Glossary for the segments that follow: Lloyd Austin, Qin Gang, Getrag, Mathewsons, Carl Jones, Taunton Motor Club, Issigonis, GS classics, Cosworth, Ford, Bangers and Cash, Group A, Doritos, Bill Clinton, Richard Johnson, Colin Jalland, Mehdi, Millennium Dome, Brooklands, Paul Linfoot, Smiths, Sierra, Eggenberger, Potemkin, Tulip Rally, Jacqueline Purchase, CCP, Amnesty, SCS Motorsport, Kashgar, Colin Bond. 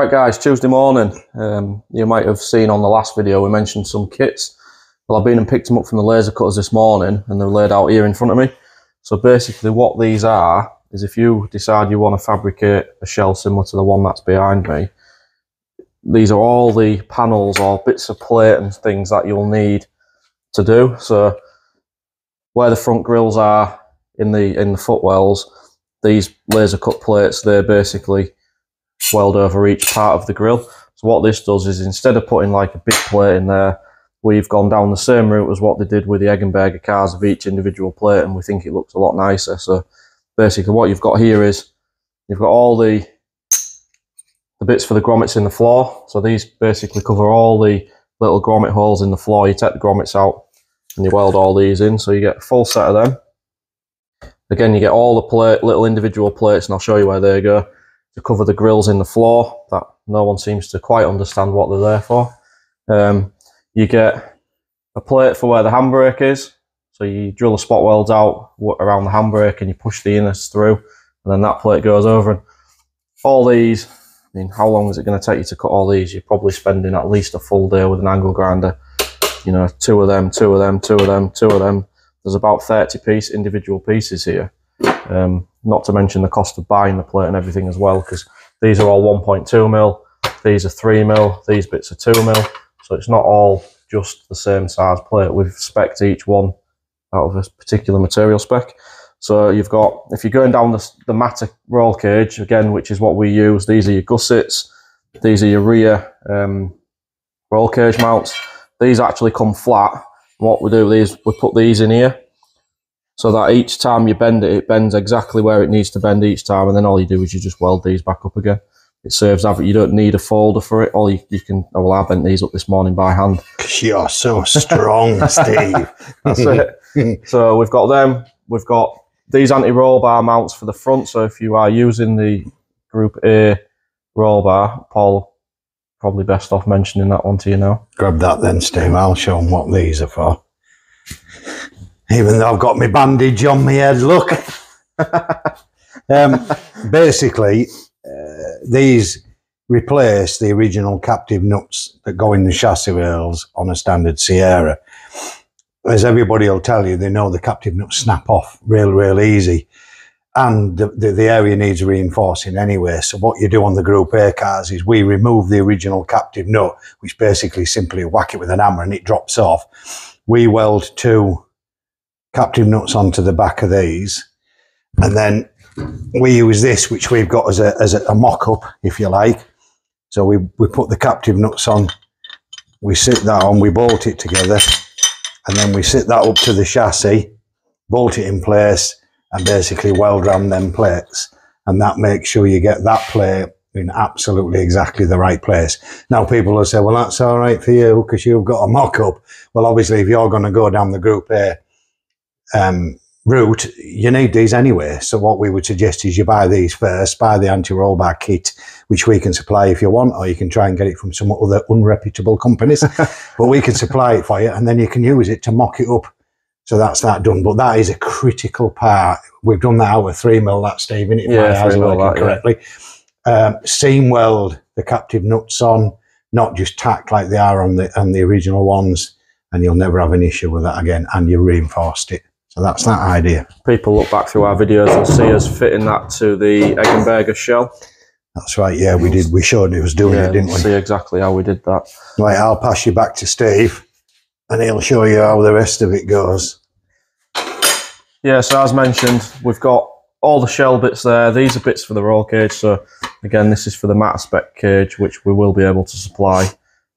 Right guys, Tuesday morning, you might have seen on the last video we mentioned some kits. Well, I've been and picked them up from the laser cutters this morning and they're laid out here in front of me. So basically what these are is if you decide you want to fabricate a shell similar to the one that's behind me, these are all the panels or bits of plate and things that you'll need to do. So where the front grills are in the footwells, these laser cut plates, they're basically weld over each part of the grill. So what this does is instead of putting like a big plate in there, we've gone down the same route as what they did with the Eggenberger cars of each individual plate, and we think it looks a lot nicer. So basically what you've got here is you've got all the bits for the grommets in the floor. So these basically cover all the little grommet holes in the floor. You take the grommets out and you weld all these in, so you get a full set of them. Again, you get all the little individual plates, and I'll show you where they go, to cover the grills in the floor that no one seems to quite understand what they're there for. You get a plate for where the handbrake is, so you drill the spot welds out around the handbrake and you push the innards through, and then that plate goes over. And all these, I mean, how long is it going to take you to cut all these? You're probably spending at least a full day with an angle grinder. You know, two of them, two of them, two of them, two of them. There's about 30 individual pieces here. Not to mention the cost of buying the plate and everything as well, because these are all 1.2 mil, these are 3 mil, these bits are 2 mil, so it's not all just the same size plate. We've spec'd each one out of a particular material spec. So you've got, if you're going down the matter roll cage, again, which is what we use, these are your gussets, these are your rear roll cage mounts. These actually come flat. What we do is we put these in here, so that each time you bend it, it bends exactly where it needs to bend each time, and then all you do is you just weld these back up again. It serves havoc. You don't need a folder for it. All you can, oh, well, I bent these up this morning by hand. Because you're so strong, Steve. That's it. So we've got them. We've got these anti-roll bar mounts for the front. So if you are using the Group A roll bar, Paul, probably best off mentioning that one to you now. Grab that then, Steve. I'll show them what these are for. Even though I've got my bandage on my head, look. Basically, these replace the original captive nuts that go in the chassis wheels on a standard Sierra. As everybody will tell you, they know the captive nuts snap off real, real easy. And the area needs reinforcing anyway. So what you do on the Group A cars is we remove the original captive nut, which basically simply whack it with an hammer and it drops off. We weld two captive nuts onto the back of these, and then we use this, which we've got as a mock-up, if you like. So we put the captive nuts on, we sit that on, we bolt it together, and then we sit that up to the chassis, bolt it in place, and basically weld round them plates, and that makes sure you get that plate in absolutely exactly the right place. Now people will say, well, that's all right for you because you've got a mock-up. Well, obviously if you're going to go down the Group A route, you need these anyway. So what we would suggest is you buy these first, buy the anti-roll bar kit, which we can supply if you want, or you can try and get it from some other unreputable companies, but we can supply it for you, and then you can use it to mock it up. So that's that done, but that is a critical part. We've done that out of 3 mil, that, Steve, isn't it? Yeah, if I was working correctly. Yeah. Seam weld the captive nuts on, not just tack like they are on the original ones, and you'll never have an issue with that again, and you reinforced it. So that's that idea. People look back through our videos and see us fitting that to the Eggenberger shell. That's right, yeah, we did. We showed it was doing it, didn't we? See exactly how we did that. Right, I'll pass you back to Steve, and he'll show you how the rest of it goes. Yeah, so as mentioned, we've got all the shell bits there. These are bits for the roll cage. So again, this is for the matter spec cage, which we will be able to supply.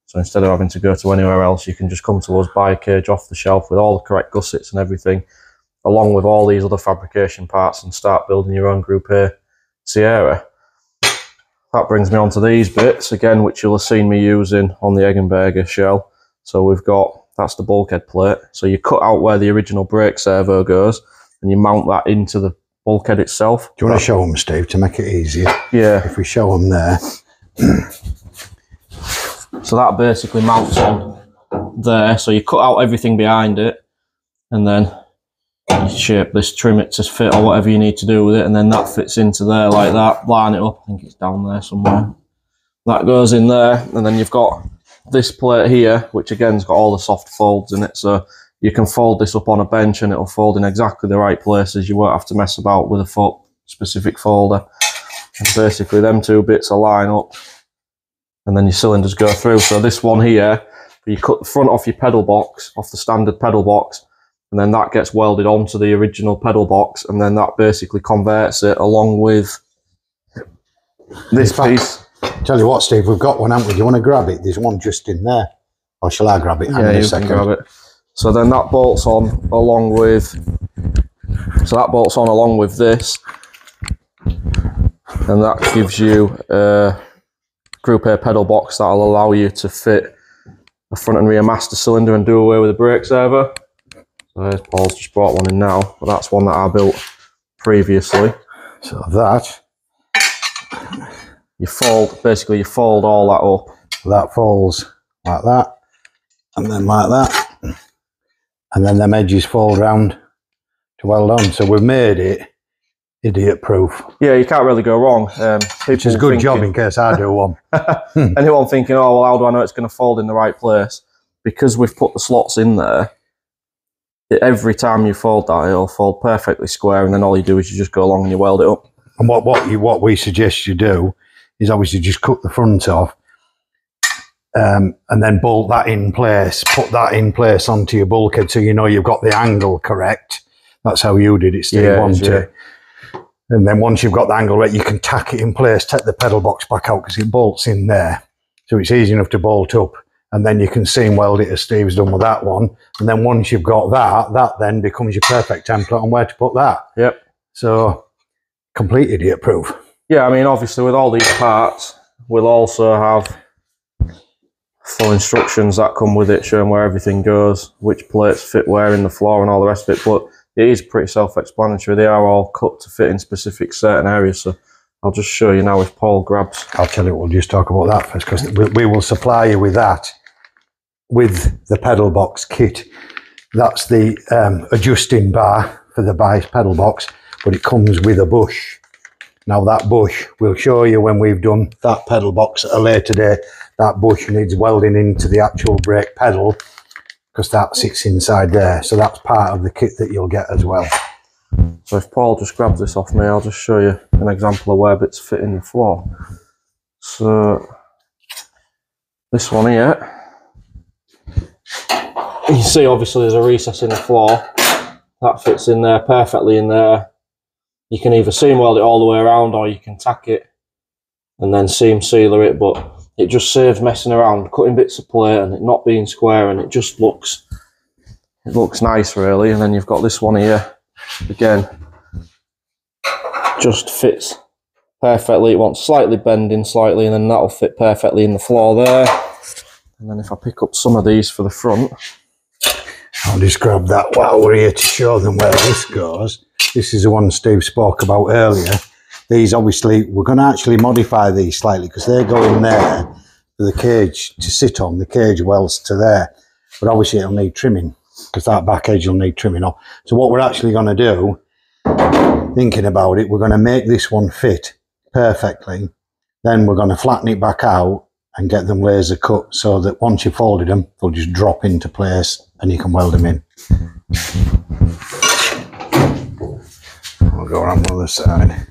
So instead of having to go to anywhere else, you can just come to us, buy a cage off the shelf with all the correct gussets and everything, along with all these other fabrication parts, and start building your own Group A Sierra. That brings me on to these bits, again, which you'll have seen me using on the Eggenberger shell. So we've got, that's the bulkhead plate. So you cut out where the original brake servo goes, and you mount that into the bulkhead itself. Do you want to show them, Steve, to make it easier? Yeah. If we show them there. So that basically mounts on there. So you cut out everything behind it, and then you shape this, trim it to fit or whatever you need to do with it, and then that fits into there like that. Line it up, I think it's down there somewhere. That goes in there, and then you've got this plate here, which again has got all the soft folds in it, so you can fold this up on a bench and it'll fold in exactly the right places. You won't have to mess about with a foot specific folder. And basically them two bits align up and then your cylinders go through. So this one here, you cut the front off your pedal box, off the standard pedal box, and then that gets welded onto the original pedal box, and then that basically converts it along with this piece. Tell you what, Steve, we've got one, haven't we? Do you want to grab it? There's one just in there. Or shall I grab it? Yeah, you can grab it. So then that bolts on along with... So that bolts on along with this. And that gives you a Group A pedal box that'll allow you to fit a front and rear master cylinder and do away with a brake servo. So Paul's just brought one in now, but that's one that I built previously. So that... You fold all that up. That folds like that, and then like that, and then them edges fold round to weld on. So we've made it idiot-proof. Yeah, you can't really go wrong. Which is a good job in case I do one. Anyone thinking, oh, well, how do I know it's going to fold in the right place? Because we've put the slots in there, every time you fold that, it'll fold perfectly square, and then all you do is you just go along and you weld it up. And what we suggest you do is obviously just cut the front off and then bolt that in place, put that in place onto your bulkhead so you know you've got the angle correct. That's how you did it, Steve, yeah. And then once you've got the angle right, you can tack it in place, take the pedal box back out because it bolts in there. So it's easy enough to bolt up, and then you can seam weld it as Steve's done with that one. And then once you've got that, that then becomes your perfect template on where to put that. Yep. So complete idiot proof. Yeah, I mean, obviously with all these parts, we'll also have full instructions that come with it, showing where everything goes, which plates fit where in the floor and all the rest of it, but it is pretty self-explanatory. They are all cut to fit in specific certain areas, so I'll just show you now if Paul grabs. I'll tell you, we'll just talk about that first, because we will supply you with that, with the pedal box kit. That's the adjusting bar for the bias pedal box, but it comes with a bush. Now that bush, we'll show you when we've done that pedal box at a later day. That bush needs welding into the actual brake pedal because that sits inside there. So that's part of the kit that you'll get as well. So if Paul just grabs this off me, I'll just show you an example of where bits fit in the floor. So this one here, you see obviously there's a recess in the floor. That fits in there, perfectly in there. You can either seam weld it all the way around or you can tack it and then seam sealer it, but it just saves messing around, cutting bits of plate and it not being square, and it just looks, it looks nice really. And then you've got this one here, again, just fits perfectly. It wants slightly bending slightly, and then that'll fit perfectly in the floor there. And then if I pick up some of these for the front, I'll just grab that while we're here to show them where this goes. This is the one Steve spoke about earlier. These obviously, we're going to actually modify these slightly because they go in there for the cage to sit on. The cage welds to there, but obviously it'll need trimming because that back edge will need trimming off. So what we're actually going to do, thinking about it, we're going to make this one fit perfectly. Then we're going to flatten it back out and get them laser cut so that once you've folded them, they'll just drop into place and you can weld them in. We'll go around the other side.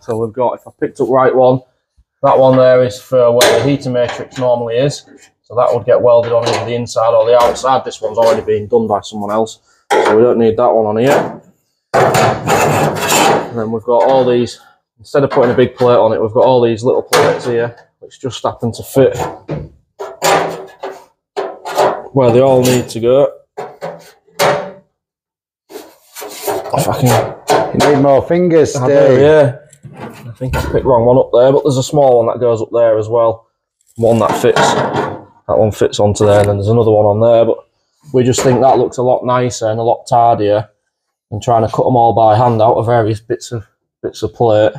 So we've got, if I picked up right one, that one there is for where the heater matrix normally is. So that would get welded on either the inside or the outside. This one's already been done by someone else, so we don't need that one on here. And then we've got all these, instead of putting a big plate on it, we've got all these little plates here, which just happen to fit where they all need to go. If I can, you need more fingers, Steve. Yeah, I think I picked the wrong one up there, but there's a small one that goes up there as well. One that fits, that one fits onto there, and then there's another one on there. But we just think that looks a lot nicer and a lot tidier than trying to cut them all by hand out of various bits of plate,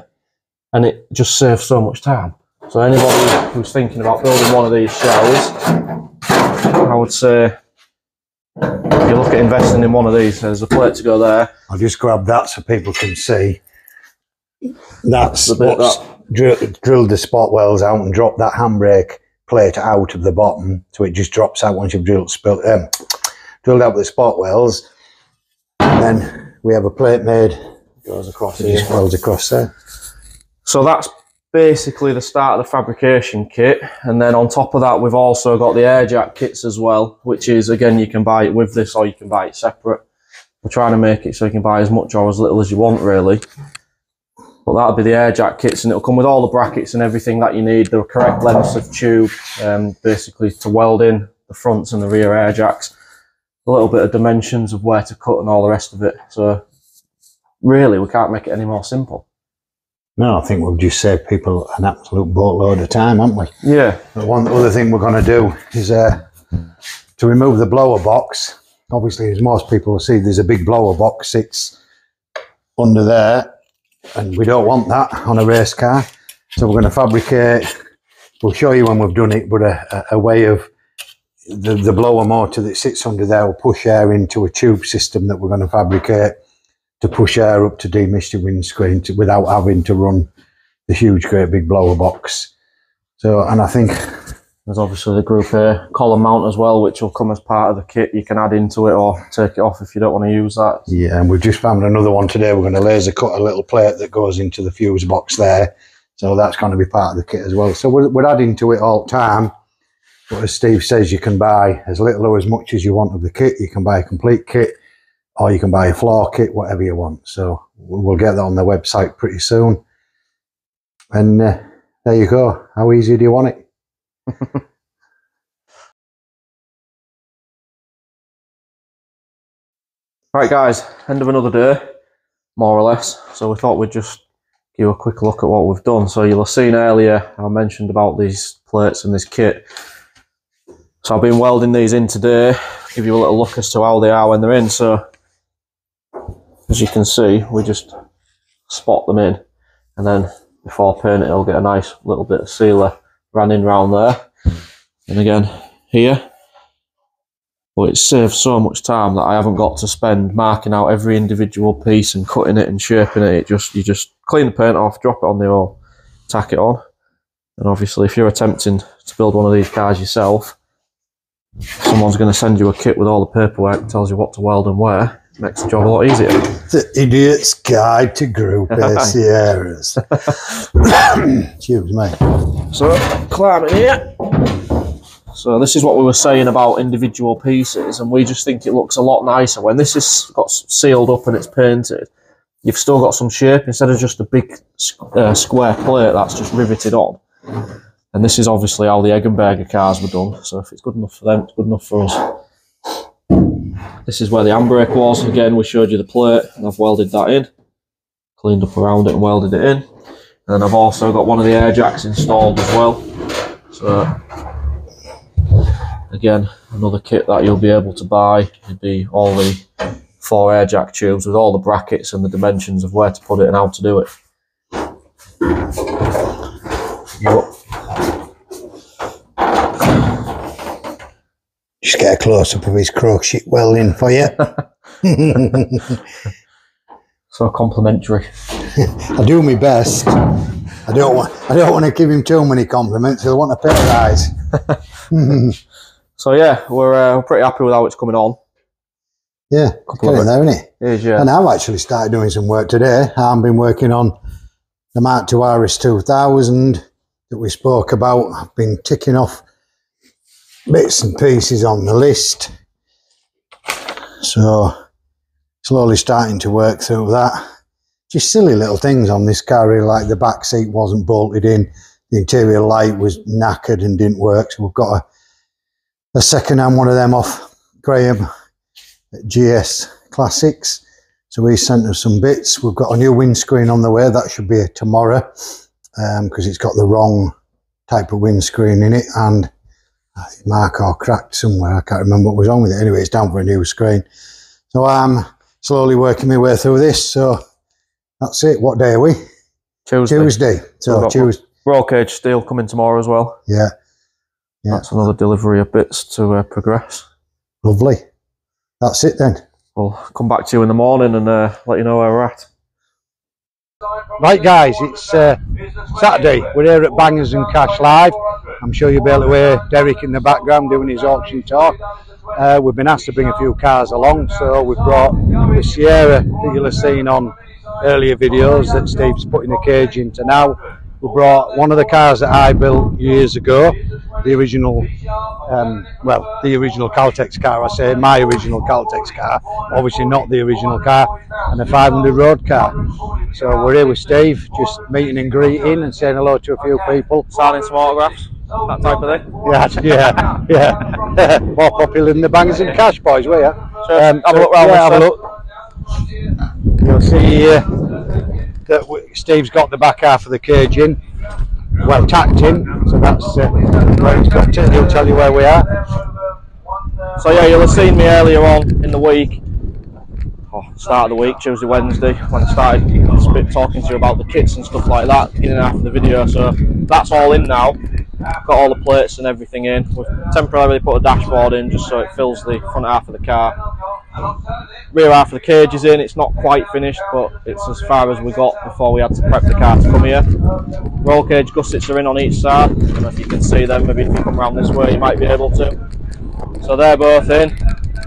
and it just saves so much time. So anybody who's thinking about building one of these shells, I would say, if you look at investing in one of these, there's a plate to go there. I'll just grab that so people can see. That's what's drilled the spot wells out and dropped that handbrake plate out of the bottom, so it just drops out once you've drilled out the spot wells. And then we have a plate made, goes across here, just welds across there. So that's basically the start of the fabrication kit, and then on top of that we've also got the air jack kits as well, which is, again, you can buy it with this or you can buy it separate. We're trying to make it so you can buy as much or as little as you want, really. But that'll be the air jack kits, and it'll come with all the brackets and everything that you need, the correct lengths of tube, basically to weld in the fronts and the rear air jacks, a little bit of dimensions of where to cut and all the rest of it. So really we can't make it any more simple. No, I think we've just saved people an absolute boatload of time, haven't we? Yeah. But one other thing we're going to do is to remove the blower box. Obviously, as most people will see, there's a big blower box sits under there, and we don't want that on a race car. So we're going to fabricate, we'll show you when we've done it, but a way of the blower motor that sits under there will push air into a tube system that we're going to fabricate, to push air up to demist your windscreen without having to run the huge great big blower box. So, and I think there's obviously the Group A column mount as well, which will come as part of the kit. You can add into it or take it off if you don't want to use that. Yeah, and we've just found another one today. We're going to laser cut a little plate that goes into the fuse box there, so that's going to be part of the kit as well. So we're adding to it all the time, but as Steve says, you can buy as little or as much as you want of the kit. You can buy a complete kit, or you can buy a floor kit, whatever you want. So we'll get that on the website pretty soon. And there you go. How easy do you want it? Right, guys, end of another day, more or less. So we thought we'd just give you a quick look at what we've done. So you'll have seen earlier, I mentioned about these plates and this kit. So I've been welding these in today. Give you a little look as to how they are when they're in. So, as you can see, we just spot them in, and then before paint it'll get a nice little bit of sealer ran in round there, and again here. But it saves so much time that I haven't got to spend marking out every individual piece and cutting it and shaping it. You just clean the paint off, drop it on the oil, tack it on. And obviously, if you're attempting to build one of these cars yourself, someone's going to send you a kit with all the paperwork that tells you what to weld and where. It makes the job a lot easier. The Idiot's Guide to Group A Sierras. Excuse me. So, climbing here. So this is what we were saying about individual pieces, and we just think it looks a lot nicer when this has got sealed up and it's painted. You've still got some shape instead of just a big square plate that's just riveted on. And this is obviously how the Eggenberger cars were done, so if it's good enough for them, it's good enough for us. This is where the handbrake was. Again, we showed you the plate, and I've welded that in, cleaned up around it and welded it in. And then I've also got one of the air jacks installed as well. So again, another kit that you'll be able to buy would be all the 4 air jack tubes with all the brackets and the dimensions of where to put it and how to do it. Just get a close-up of his crochet welding for you. So complimentary. I do my best. I don't want to give him too many compliments. I want to paradise. So yeah, we're pretty happy with how it's coming on. Yeah, it's getting there, isn't it? It is, yeah. And I've actually started doing some work today. I've been working on the Mark II RS 2000 that we spoke about. I've been ticking off bits and pieces on the list, so slowly starting to work through that. Just silly little things on this car, really, like the back seat wasn't bolted in, the interior light was knackered and didn't work, so we've got a second-hand one of them off Graham at GS Classics, so he sent us some bits. We've got a new windscreen on the way. That should be tomorrow, because it's got the wrong type of windscreen in it, and mark or cracked somewhere. I can't remember what was wrong with it. Anyway, it's down for a new screen. So I'm slowly working my way through this. So that's it. What day are we? Tuesday. So Tuesday. Roll cage steel coming tomorrow as well. Yeah. Yeah. That's another delivery of bits to progress. Lovely. That's it then. We'll come back to you in the morning and let you know where we're at. Right guys, it's Saturday, we're here at Bangers and Cash Live. I'm sure you'll be able to hear Derek in the background doing his auction talk. We've been asked to bring a few cars along, so we've brought the Sierra that you'll have seen on earlier videos that Steve's putting the cage into now. We brought one of the cars that I built years ago, the original, Caltex car, I say, my original Caltex car, obviously not the original car, and a 500 road car. So we're here with Steve, just meeting and greeting and saying hello to a few people. Signing some autographs, that type of thing. Yeah, yeah, yeah. More popular than the Bangers and Cash boys, were you? Sure. Have a look. You'll see that Steve's got the back half of the cage in, well tacked in, so that's where it's got to. He'll tell you where we are. So yeah, you'll have seen me earlier on in the week, start of the week, Tuesday, Wednesday, when I started talking to you about the kits and stuff like that in and after the video. So that's all in now. Got all the plates and everything in. We've temporarily put a dashboard in just so it fills the front half of the car. Rear half of the cage is in. It's not quite finished, but it's as far as we got before we had to prep the car to come here. Roll cage gussets are in on each side. I don't know if you can see them. Maybe if you come round this way you might be able to. So they're both in.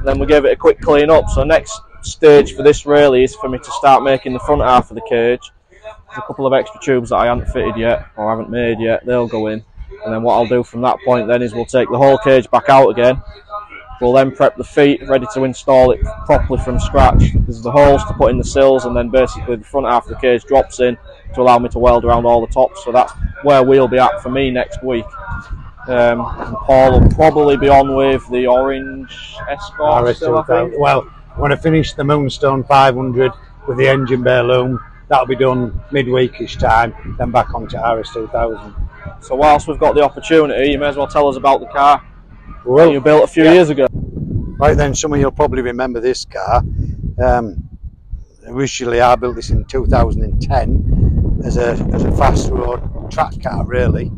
Then we gave it a quick clean up. So next stage for this really is for me to start making the front half of the cage. There's a couple of extra tubes that I haven't fitted yet or haven't made yet. They'll go in. And then what I'll do from that point then is we'll take the whole cage back out again. We'll then prep the feet, ready to install it properly from scratch. There's the holes to put in the sills, and then basically the front half of the cage drops in to allow me to weld around all the tops. So that's where we'll be at for me next week. And Paul will probably be on with the orange Escort still, I think. Well, when I finish the Moonstone 500 with the engine bay loom, that'll be done midweekish time, then back onto RS2000. So whilst we've got the opportunity, you may as well tell us about the car that you built a few years ago. Right then, some of you'll probably remember this car. Originally I built this in 2010 as a fast road track car really.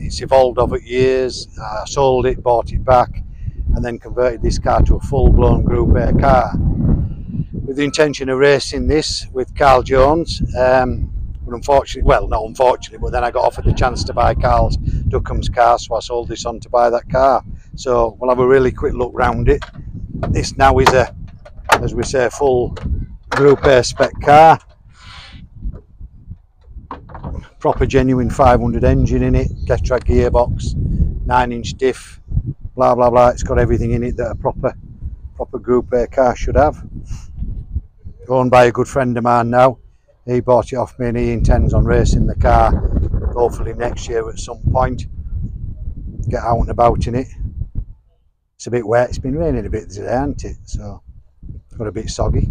It's evolved over years. I sold it, bought it back, and then converted this car to a full-blown Group A car with the intention of racing this with Carl Jones. But unfortunately, well, not unfortunately, but then I got offered the chance to buy Carl's Duckham's car, so I sold this on to buy that car. So we'll have a really quick look round it. This now is a, as we say, full Group A spec car. Proper genuine 500 engine in it, Getrag gearbox, 9-inch diff, blah blah blah. It's got everything in it that a proper Group A car should have. Owned by a good friend of mine now. He bought it off me and he intends on racing the car hopefully next year at some point. Get out and about in it. It's a bit wet, it's been raining a bit today, hasn't it? So it's got a bit soggy.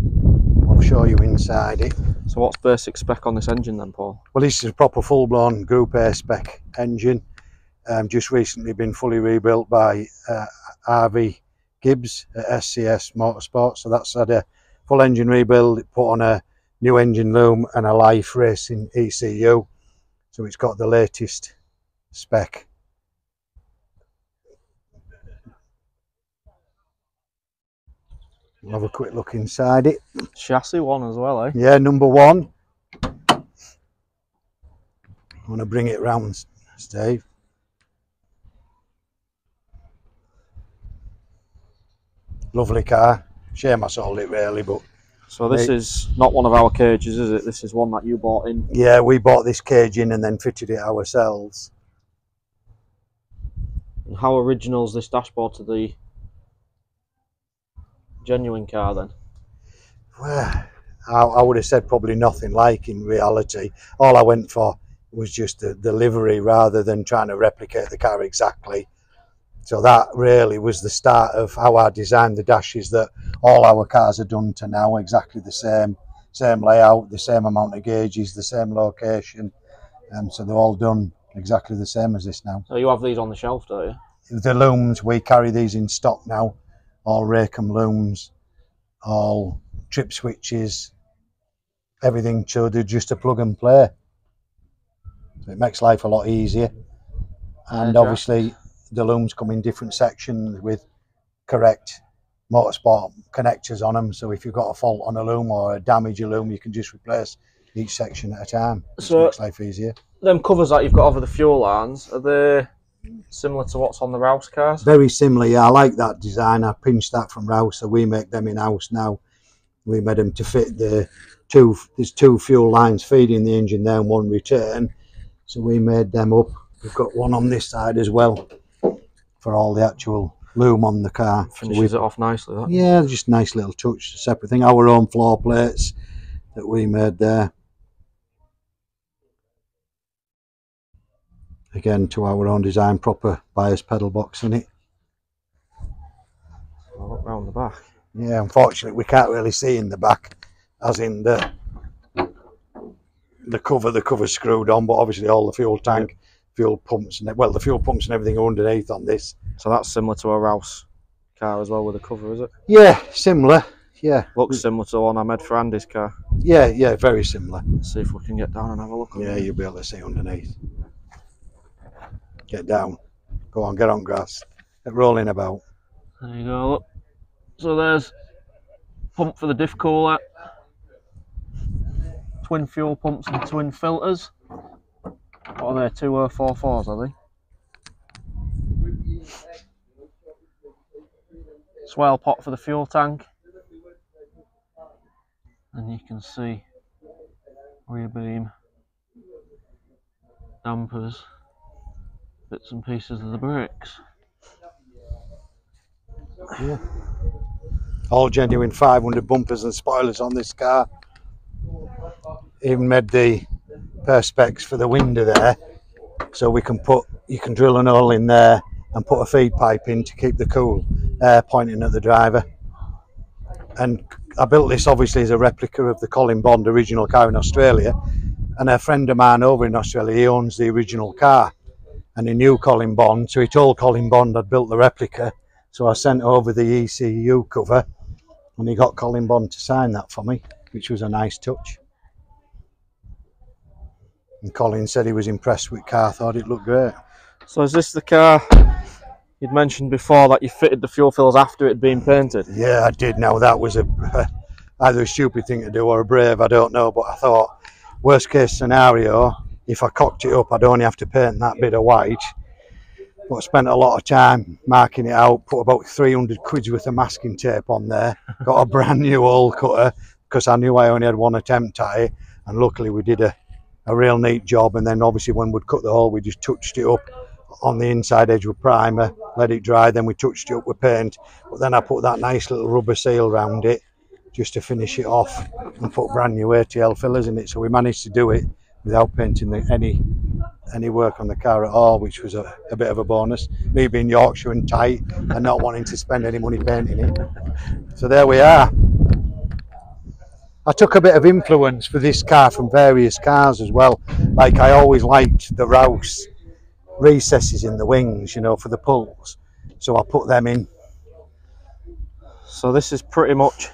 I'll show you inside it. So what's basic spec on this engine then, Paul? Well, this is a proper full-blown Group A spec engine. Just recently been fully rebuilt by Harvey Gibbs at SCS Motorsport. So that's had a full engine rebuild, put on a new engine loom and a life racing ECU, so it's got the latest spec. We'll have a quick look inside it. Chassis one as well, eh? Yeah, number 1. I'm gonna bring it round, Steve. Lovely car. Shame I sold it really, but... So this is not one of our cages, is it? This is one that you bought in? Yeah, we bought this cage in and then fitted it ourselves. And how original is this dashboard to the genuine car then? Well, I would have said probably nothing like in reality. All I went for was just the livery rather than trying to replicate the car exactly. So that really was the start of how I designed the dashes, that all our cars are done to now, exactly the same layout, the same amount of gauges, the same location. So they're all done exactly the same as this now. So you have these on the shelf, don't you? The looms, we carry these in stock now, all Raycom looms, all trip switches, everything to do just a plug and play. So it makes life a lot easier. And obviously the looms come in different sections with correct motorsport connectors on them, so if you've got a fault on a loom or a damage a loom, you can just replace each section at a time. So makes life easier. Them covers that you've got over the fuel lines, are they similar to what's on the Rouse cars? Very similar, yeah. I like that design. I pinched that from Rouse, so we make them in house now. We made them to fit the two. There's two fuel lines feeding the engine there and one return. So we made them up. We've got one on this side as well for all the actual loom on the car. Finishes it off nicely, that. Yeah, just a nice little touch, separate thing. Our own floor plates that we made there. Again, to our own design, proper bias pedal box in it. Well, look round the back. Yeah, unfortunately we can't really see in the back, as in the cover's screwed on, but obviously all the fuel tank, fuel pumps, and well, the fuel pumps and everything are underneath on this. So that's similar to a Rouse car as well with the cover, is it? Yeah, similar. Yeah. Looks similar to the one I made for Andy's car. Yeah, yeah, very similar. Let's see if we can get down and have a look on it. Yeah, you'll be able to see underneath. Get down. Go on, get on grass. Get rolling about. There you go, look. So there's pump for the diff cooler, twin fuel pumps and twin filters. What are they, 2044s are they? Swell pot for the fuel tank. And you can see rear beam, dampers, bits and pieces of the brakes. Yeah. All genuine 500 bumpers and spoilers on this car. Even made the perspex for the window there, so we can put, you can drill an hole in there and put a feed pipe in to keep the cool air pointing at the driver. And I built this obviously as a replica of the Colin Bond original car in Australia, and a friend of mine over in Australia, he owns the original car and he knew Colin Bond, so he told Colin Bond I'd built the replica. So I sent over the ECU cover and he got Colin Bond to sign that for me, which was a nice touch. And Colin said he was impressed with the car, thought it looked great. So is this the car you'd mentioned before that you fitted the fuel fills after it had been painted? Yeah, I did. Now that was either a stupid thing to do or a brave, I don't know, but I thought worst case scenario, if I cocked it up I'd only have to paint that bit of white. But I spent a lot of time marking it out, put about 300 quid's worth of masking tape on there, got a brand new hole cutter because I knew I only had one attempt at it, and luckily we did a real neat job. And then obviously when we'd cut the hole we just touched it up on the inside edge with primer, let it dry, then we touched it up with paint, but then I put that nice little rubber seal around it just to finish it off and put brand new ATL fillers in it. So we managed to do it without painting any work on the car at all, which was a bit of a bonus. Me being Yorkshire and tight and not wanting to spend any money painting it. So there we are. I took a bit of influence for this car from various cars as well. Like I always liked the Rouse recesses in the wings, you know, for the pulls. So I put them in. So this is pretty much,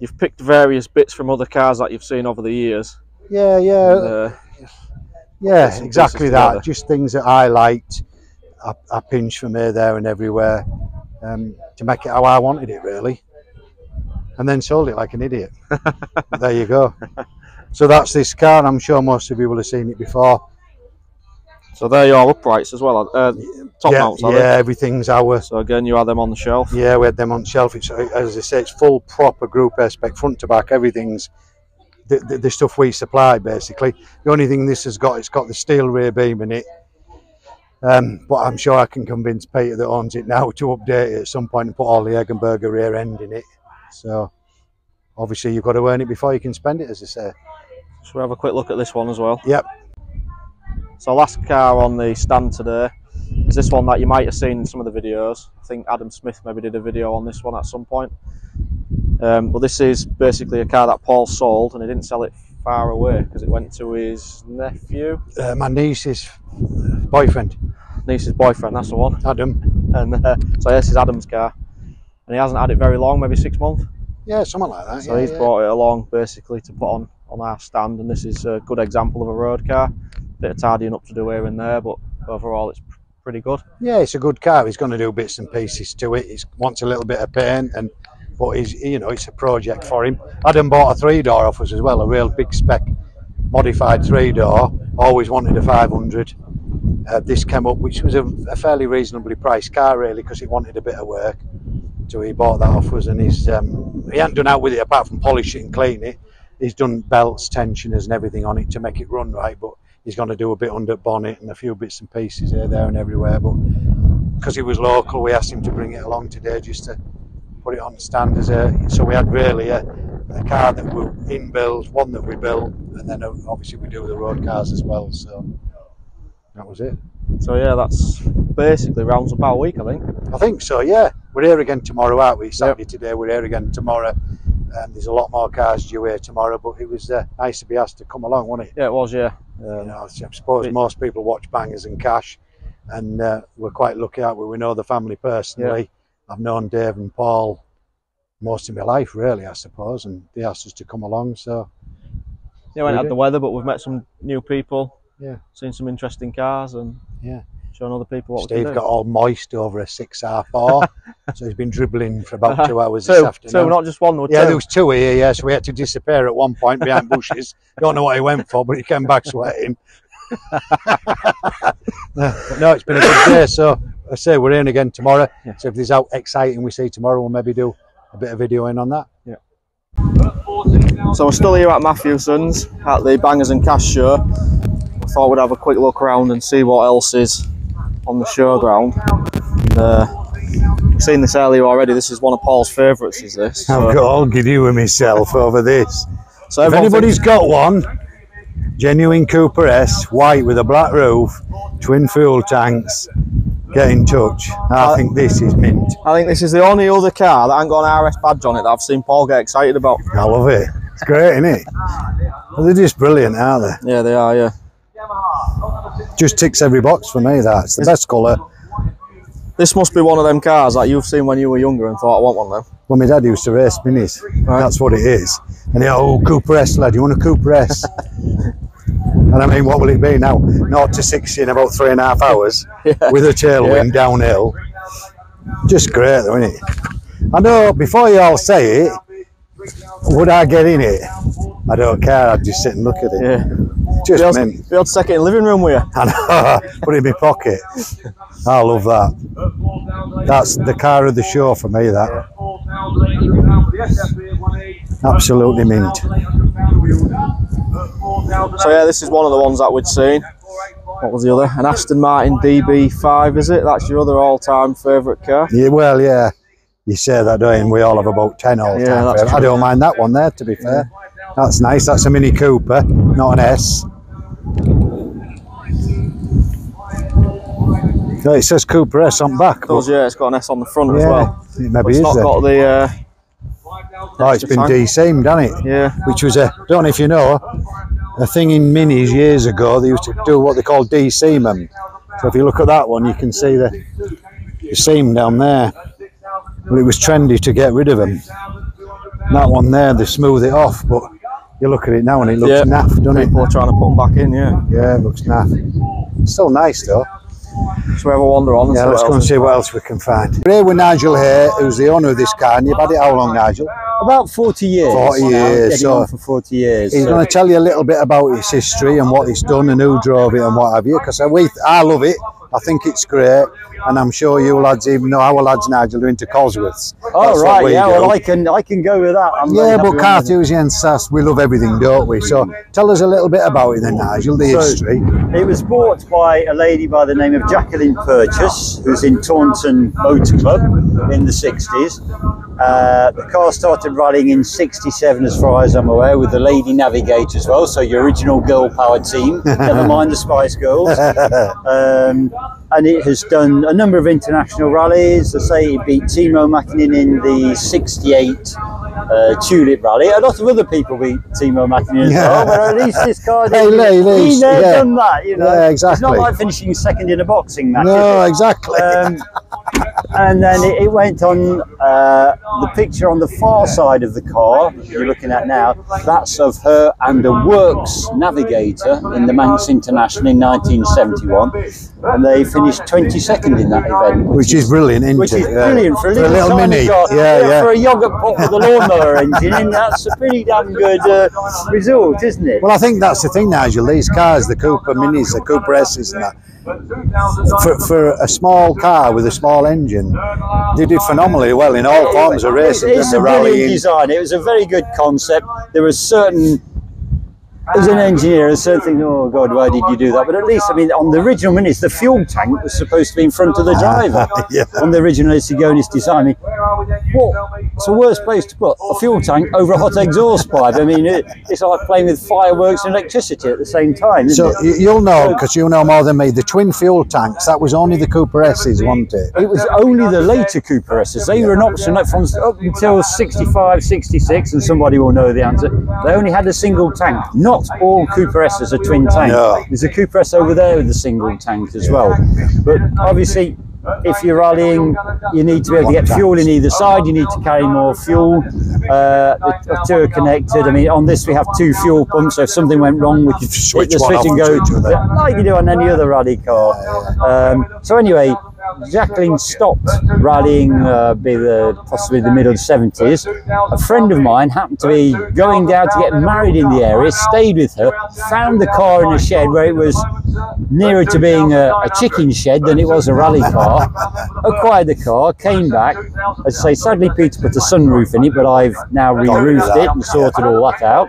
you've picked various bits from other cars that you've seen over the years. Yeah, yeah. And, yeah, exactly that. Together. Just things that I liked, I pinched from here, there and everywhere to make it how I wanted it, really. And then sold it like an idiot. But there you go. So that's this car, and I'm sure most of you will have seen it before. So they're your uprights as well, top mounts, are they? Yeah, everything's our. So again, you had them on the shelf? Yeah, we had them on the shelf. It's, as I say, it's full proper Group A spec, front to back, everything's. The stuff we supply basically. The only thing this has got, it's got the steel rear beam in it, but I'm sure I can convince Peter that owns it now to update it at some point and put all the Eggenberger rear end in it. So obviously you've got to earn it before you can spend it, as I say. So we'll have a quick look at this one as well. Yep. So last car on the stand today is this one that you might have seen in some of the videos. I think Adam Smith maybe did a video on this one at some point. But this is basically a car that Paul sold, and he didn't sell it far away because it went to his nephew. My niece's boyfriend. Niece's boyfriend, that's the one. Adam. And so this is Adam's car, and he hasn't had it very long, maybe 6 months. Yeah, something like that. So yeah, he's brought it along basically to put on our stand, and this is a good example of a road car. Bit of tidying up to do here and there, but overall it's pretty good. Yeah, it's a good car. He's going to do bits and pieces to it. He wants a little bit of paint and. But he's, you know, it's a project for him. Adam bought a three-door off us as well, a real big spec modified three-door, always wanted a 500. This came up, which was a fairly reasonably priced car really, because he wanted a bit of work. So he bought that off us, and he's he hadn't done out with it apart from polish it and clean it. He's done belts, tensioners and everything on it to make it run right, but he's going to do a bit under bonnet and a few bits and pieces here, there and everywhere. But because he was local, we asked him to bring it along today just to put it on stand as a, so we had really a car that we in build, one that we built, and then obviously we do the road cars as well, so that was it. So yeah, that's basically rounds about a week, I think. I think so, yeah. We're here again tomorrow, aren't we? Saturday today, we're here again tomorrow. There's a lot more cars due here tomorrow, but it was nice to be asked to come along, wasn't it? Yeah, it was, yeah. You know, I suppose most people watch Bangers and Cash, and we're quite lucky out where we know the family personally. Yeah. I've known Dave and Paul most of my life, really, I suppose, and they asked us to come along, so... Yeah, we haven't had the weather, but we've met some new people, yeah, seen some interesting cars, and... yeah. Showing other people what we can do. Steve got all moist over a 6R4, so he's been dribbling for about 2 hours this afternoon. So not just one, yeah, two. There was two here, yeah, so we had to disappear at one point behind bushes. Don't know what he went for, but he came back sweating. No, it's been a good day, so I say we're in again tomorrow. Yeah. So if there's out exciting we see tomorrow, we'll maybe do a bit of videoing on that. Yeah. So we're still here at Mathewsons at the Bangers and Cash show. I thought we'd have a quick look around and see what else is on the showground. We've seen this earlier already. This is one of Paul's favourites, is this? So. I've got all giddy with myself over this. So if anybody's got one, genuine Cooper S, white with a black roof, twin fuel tanks, get in touch. I think this is mint. I think this is the only other car that ain't got an RS badge on it that I've seen Paul get excited about. I love it. It's great, isn't it? Well, they're just brilliant, aren't they? Yeah, they are, yeah. Just ticks every box for me, that. It's the best colour. This must be one of them cars that you've seen when you were younger and thought, I want one of them. Well, my dad used to race minis. Right. That's what it is. And he, oh, Cooper S, lad, you want a Cooper S? And I mean, what will it be now? 0 to 60 in about 3.5 hours with a tailwind downhill. Just great, though, isn't it? I know, before you all say it, would I get in it? I don't care, I'd just sit and look at it. Yeah. Just mint. Be able to take it in the living room with you. I know, put it in my pocket. I love that. That's the car of the show for me, that. Absolutely mint. So yeah, this is one of the ones that we'd seen. What was the other? An Aston Martin DB5, is it? That's your other all-time favourite car. Yeah, well, yeah. You say that, don't you? We all have about 10 all-time favourites. I don't mind that one there, to be fair. That's nice, that's a Mini Cooper, not an S. So it says Cooper S on back. It does, yeah, it's got an S on the front as well. It maybe it's not got the... oh, it's been de-seamed, hasn't it? Yeah. Which was a, I don't know if you know, a thing in minis years ago, they used to do what they call de-seam them. So if you look at that one, you can see the seam down there. But it was trendy to get rid of them. That one there, they smooth it off, but you look at it now and it looks naff, doesn't it? People are trying to put them back in, yeah. Yeah, it looks naff. It's still nice though. So we have a wander on. Yeah, let's go and see what else we can find. We're here with Nigel here, who's the owner of this car, and you've had it how long, Nigel? About 40 years. 40 years. So for 40 years. He's going to tell you a little bit about its history and what it's done and who drove it and what have you, because I love it. I think it's great, and I'm sure you lads, even though our lads Nigel are into Cosworths. Oh right, yeah, well I can go with that. Yeah, but car enthusiasts, we love everything, don't we? So tell us a little bit about it then, Nigel, the history. It was bought by a lady by the name of Jacqueline Purchase, who's in Taunton Motor Club in the 60s. The car started running in 67 as far as I'm aware, with the Lady Navigator as well, so your original girl power team, never mind the Spice Girls. And it has done a number of international rallies. I say it beat Timo Mäkinen in the 68 Tulip Rally. A lot of other people beat Timo Mäkinen as well, but at least this car did. He's never done that, you know. Yeah, exactly. It's not like finishing second in a boxing match. No, exactly. And then it went on, the picture on the far side of the car you're looking at now, that's of her and a works navigator in the Manx International in 1971, and they finished 22nd in that event, which is brilliant, isn't it? Which is brilliant for a little mini, for a yoghurt pot with a lawnmower engine, and that's a pretty damn good result, isn't it? Well, I think that's the thing now, is these cars, the Cooper Minis, the Cooper S's and that, for a small car with a small engine, they did phenomenally well in all forms of racing. It's a brilliant design. It was a very good concept. There was certain, as an engineer, a certain thing, oh God, why did you do that? But at least, I mean, on the original Minis, the fuel tank was supposed to be in front of the driver. On the original Issigonis design. I mean, it's the worst place to put a fuel tank over a hot exhaust pipe. I mean, it's like playing with fireworks and electricity at the same time, isn't it? So you'll know, because you know more than me, the twin fuel tanks, that was only the Cooper S's, wasn't it? It was only the later Cooper S's. They were an option up until 65, 66, and somebody will know the answer. They only had a single tank. Not all Cooper S's are twin tank. No. There's a Cooper S over there with a single tank as well. But obviously, if you're rallying, you need to be able to get fuel in either side, you need to carry more fuel, the two are connected. I mean, on this we have two fuel pumps, so if something went wrong we could switch and go like you do on any other rally car. So anyway, Jacqueline stopped rallying possibly the middle of the 70s. A friend of mine happened to be going down to get married in the area, stayed with her, found the car in a shed where it was nearer to being a chicken shed than it was a rally car, acquired the car, came back. I'd say sadly Peter put a sunroof in it, but I've now re-roofed it and sorted all that out.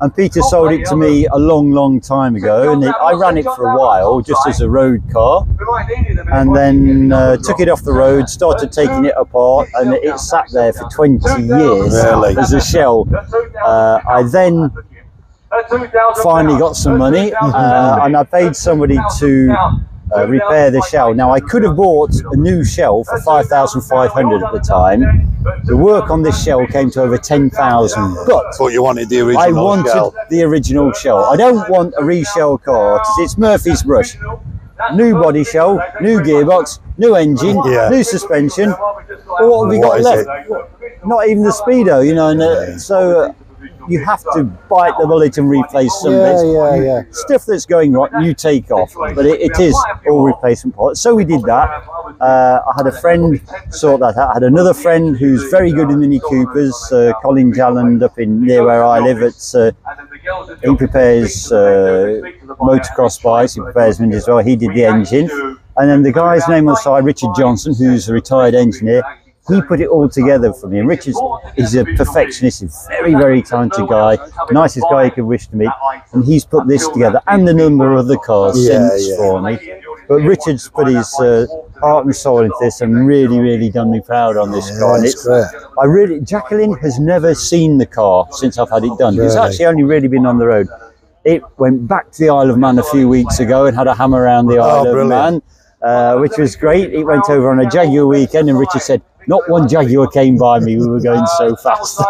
And Peter sold it to me a long time ago, and I ran it for a while just as a road car. And then took it off the road, started taking it apart, and it sat there for 20 years as a shell. I then finally got some money, and I paid somebody to repair the shell. Now, I could have bought a new shell for 5,500 at the time. The work on this shell came to over 10,000, but you wanted the original shell. I wanted the original shell. I don't want a reshell car, because it's Murphy's brush. New body shell, new gearbox, new engine, new suspension. Well, what have we got left? Not even the speedo, you know. And, so you have to bite the bullet and replace some bits. Stuff that's going right, you take off. But it is all replacement parts. So we did that. I had a friend sort that out. I had another friend who's very good in Mini Coopers, Colin Jalland, up in near where I live. He prepares motocross bikes, he prepares them as well. He did the engine. And then the guy's name on the side, Richard Johnson, who's a retired engineer, he put it all together for me. And Richard is a perfectionist, a very talented guy, nicest guy you could wish to meet. And he's put this together, and a number of the cars since for me. But Richard's put his heart and soul into this, and really done me proud on this car. And Jacqueline has never seen the car since I've had it done. It's actually only really been on the road. It went back to the Isle of Man a few weeks ago and had a hammer around the Isle of Man, which was great. It went over on a Jaguar weekend, and Richard said, not one Jaguar came by me, we were going so fast.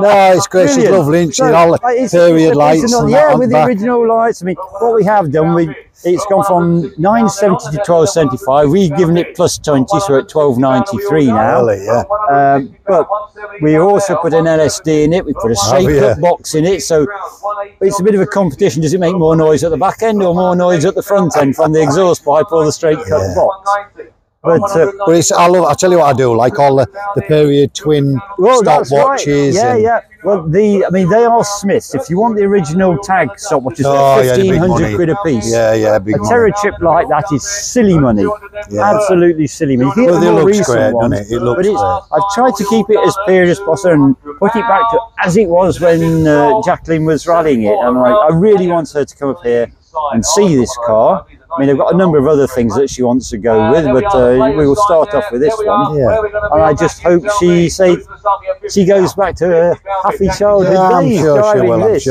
No, it's great, she's lovely, isn't she? All the period lights. Yeah, with the original lights. I mean, what we have done, it's gone from 970 to 1275. We've given it plus 20, so we're at 1293 now. But we also put an LSD in it, we put a shape-up box in it, so it's a bit of a competition. Does it make more noise at the back end or more noise at the front end from the exhaust pipe or the straight-cut box? But it's, I tell you what I do, like all the period twin stopwatches. Well, I mean, they are Smiths. If you want the original tag stopwatches, they're 1,500 quid a piece. Big money. A Terra chip like that is silly money. Absolutely silly money. Well, the looks great, doesn't it? I've tried to keep it as period as possible and put it back to as it was when Jacqueline was rallying it. And I really want her to come up here and see this car. I mean, I've got a number of other things that she wants to go with, but we will start off with this one. And I just hope she goes back to her happy childhood days driving this.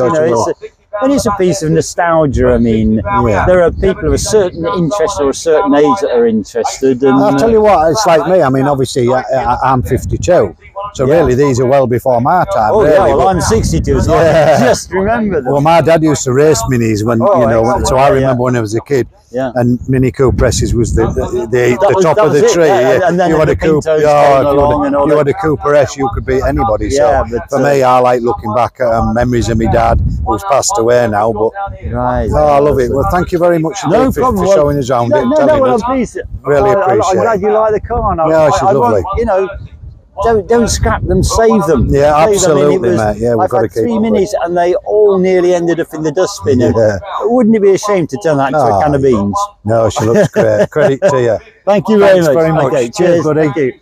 And it's a piece of nostalgia. I mean, there are people of a certain interest or a certain age that are interested. And I'll tell you what, it's like me. I mean, obviously, I'm 52. So really, these are well before my time. Oh, really. Yeah, well, I'm 62, so yeah. I just remember them. Well, my dad used to race minis when, you know, exactly. So I remember when I was a kid. Yeah. And Mini Coupe presses was the top of the tree. Yeah. And then you had a Coupe, you had a Cooper S, you could beat anybody. Yeah, so but, for me, I like looking back at memories of my dad, who's passed away now. But right, oh, I love it. Well, thank you very much for showing us around. Really appreciate it. I'm glad you like the car. Yeah, she's lovely. You know. Don't scrap them, save them. Yeah, absolutely, mate. Yeah, we've got to keep 3 minis, and they all nearly ended up in the dustbin. Yeah. Wouldn't it be a shame to turn that into a can of beans? No, she looks great. Credit to you. Thank you very much. Very much. Okay, cheers, buddy. Thank you.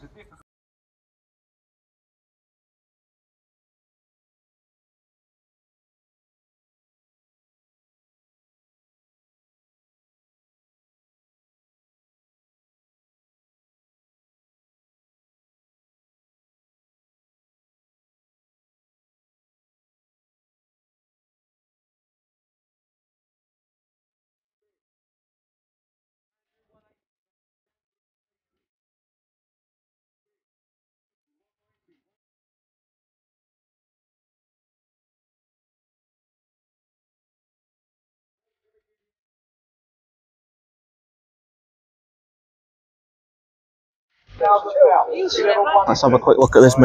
Let's have a quick look at this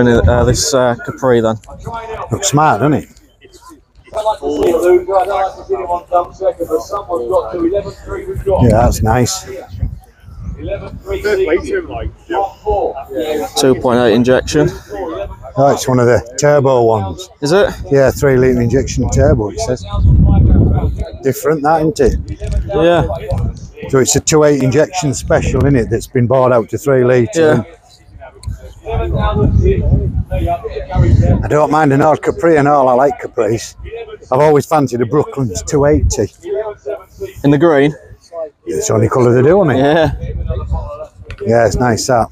Capri then. Looks smart, doesn't it? Yeah, that's nice. 2.8 injection. Oh, it's one of the turbo ones. Is it? Yeah, 3 litre injection turbo, it says. Different, that, isn't it? Yeah. So it's a 2.8 injection special, isn't it, that's been bored out to 3 litre. Yeah. I don't mind an old Capri and all, I like Capris. I've always fancied a Brooklands 280. In the green? It's the only colour they do, isn't it? Yeah. Yeah, it's nice that.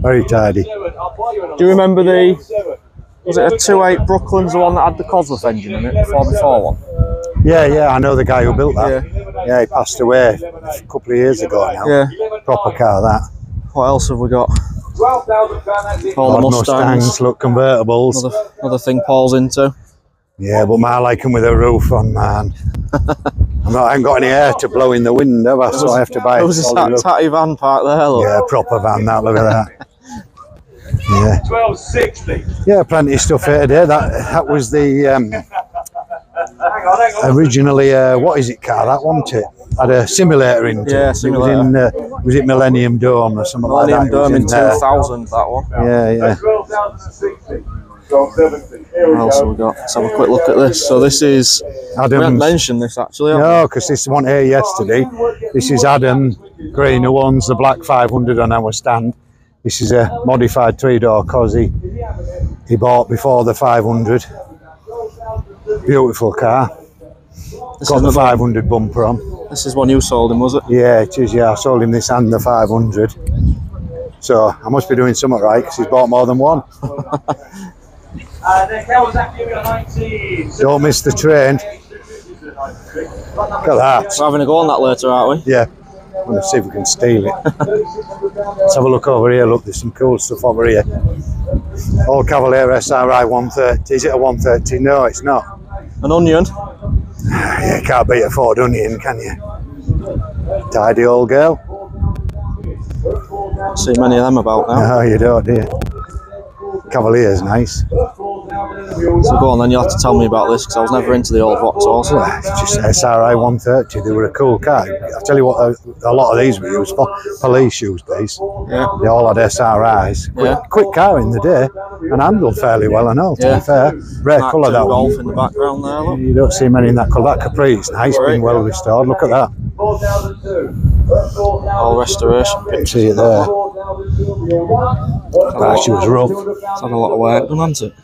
Very tidy. Do you remember the... Was it a 2.8 Brooklands, the one that had the Cosworth engine in it, the 4x4 one? Yeah, yeah, I know the guy who built that. Yeah, yeah, he passed away a couple of years ago now. Yeah. Proper car, that. What else have we got? All the Mustangs, look, convertibles. Another thing Paul's into. Yeah, but I like them with a roof on, man. I haven't got any air to blow in the wind, have I? So I have to buy it. It was a tatty van park there, look. Yeah, proper van, that, look at that. Yeah. 1260. Yeah, plenty of stuff here today. That was the originally what is it car that, wasn't it? Had a simulator in it. Yeah, simulator. Was it Millennium Dome or something like that? Millennium Dome in 2000, that one. Yeah, yeah. 12,060. What else have we got? Let's have a quick look at this. So this is Adam's. We haven't mentioned this actually. No, because this one here yesterday. This is Adam Greener, who owns the black 500 on our stand. This is a modified 3-door Cosy he bought before the 500. Beautiful car. This got the 500 bumper on. This is one you sold him, was it? Yeah, it is, yeah. I sold him this and the 500. So I must be doing something right because he's bought more than one. Don't miss the train. Look at that. We're having a go on that later, aren't we? Yeah. Let's see if we can steal it. Let's have a look over here. Look, there's some cool stuff over here. Old Cavalier SRI 130. Is it a 130? No, it's not. An onion? Yeah, you can't beat a Ford Onion, can you? Tidy old girl. Don't see many of them about now. No, you don't, do you? Cavalier's nice. So go on then, you'll have to tell me about this because I was never into the old Vauxhalls. Yeah, it's just SRI 130, they were a cool car. I'll tell you what, a lot of these were used for. Police used these. Yeah. They all had SRIs. Yeah. Quick car in the day and handled fairly well, I know, to be fair. Rare colour that one. Golf in the background there, look. You don't see many in that colour. That Capri's nice, been well restored. Look at that. All restoration pictures. See it there. Oh, she was rough. It's had a lot of work done, hasn't it?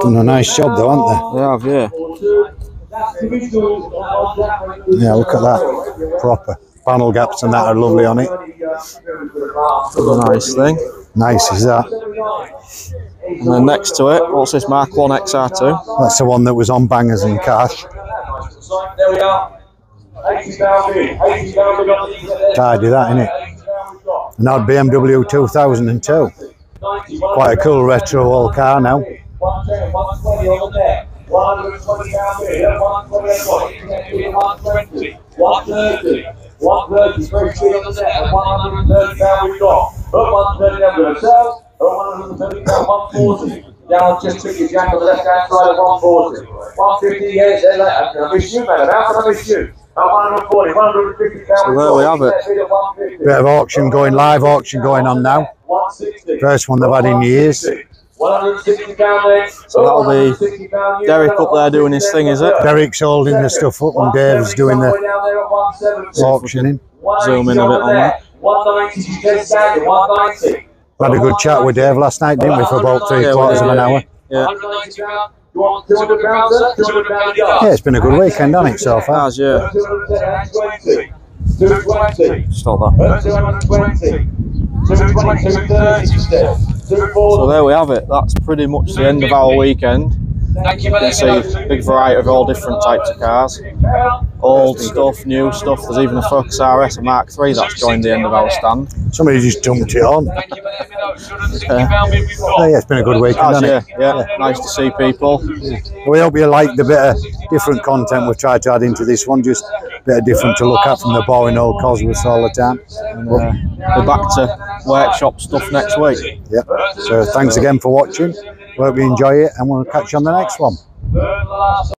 Done a nice job though, aren't they? They have, yeah. Yeah, look at that. Proper. Panel gaps and that are lovely on it. Nice thing. Nice is that. And then next to it, what's this Mark 1 XR2? That's the one that was on Bangers and Cash. There we are. Tidy that, innit? An odd BMW 2002. Quite a cool retro old car now. Now just took his jack on the left hand side of 140. 158, then I'm going to miss you, man. How can I miss you? At 140, 150. So there we have it. Bit of auction going, live auction going on now. First one they've had in years. So that'll be Derek up there doing his thing, is it? Derek's holding the stuff up and Dave's doing the auctioning. Zoom in a bit on that. 190, 190. We had a good chat with Dave last night, didn't we, for about 3 quarters of an hour? Yeah. Yeah, it's been a good weekend, hasn't it, so far? It has, yeah. Stop that. So there we have it. That's pretty much the end of our weekend. You can see a big variety of all different types of cars. Old stuff, new stuff, there's even a Focus RS, a Mark III that's joined the end of our stand. Somebody just dumped it on. Yeah, it's been a good weekend, hasn't it? Yeah, nice to see people. We hope you liked the bit of different content we've tried to add into this one, just a bit of different to look at from the boring old Cosworths all the time. And, we're back to workshop stuff next week. Yep, so thanks again for watching. We hope you enjoy it and we'll catch you on the next one.